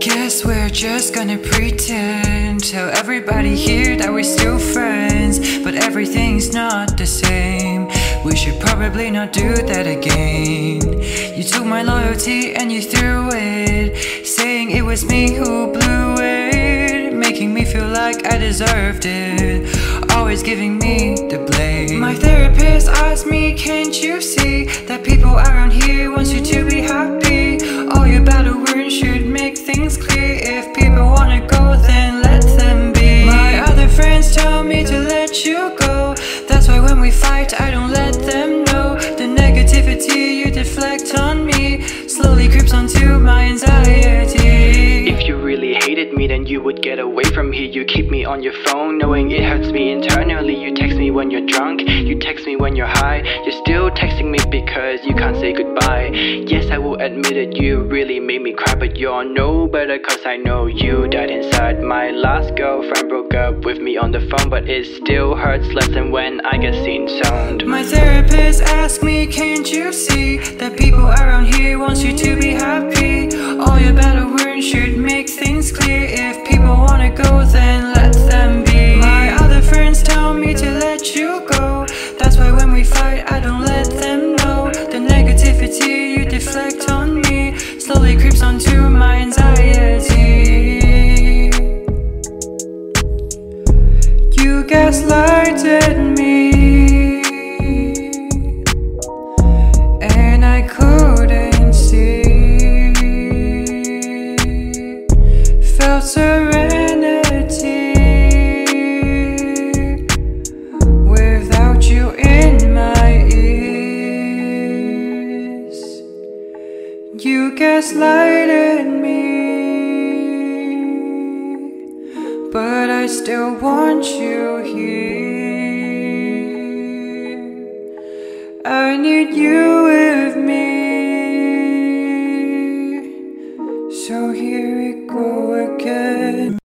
Guess we're just gonna pretend, tell everybody here that we're still friends, but everything's not the same. We should probably not do that again. You took my loyalty and you threw it, saying it was me who blew it, making me feel like I deserved it, always giving me the blame. My therapist asked me, can't you see that people around here want you to be happy? All your battle words should make things clear. If people wanna go, then let them be. My other friends tell me to let you go, that's why when we fight I don't let them know. The negativity you deflect on me slowly creeps onto my anxiety. If you really hated me, then you would get away from here. You keep me on your phone knowing it hurts me internally. You text me when you're drunk, you text me when you're high, you're still texting me because you can't say goodbye. Yes, I will admit it, you really made me cry, but you're no better cause I know you died inside. My last girlfriend broke up with me on the phone, but it still hurts less than when I get seen sound. My therapist asked me, can't you see that people around here want you to be happy? All your battle words should make things clear. If people wanna go, then let them be. My other friends tell me to let you go, that's why when we fight I don't let them know. The negativity you deflect on me slowly creeps onto my anxiety. You gaslighted me and I couldn't see. Felt serenity without you in my ears. You gaslighted me, but I still want you here. I need you.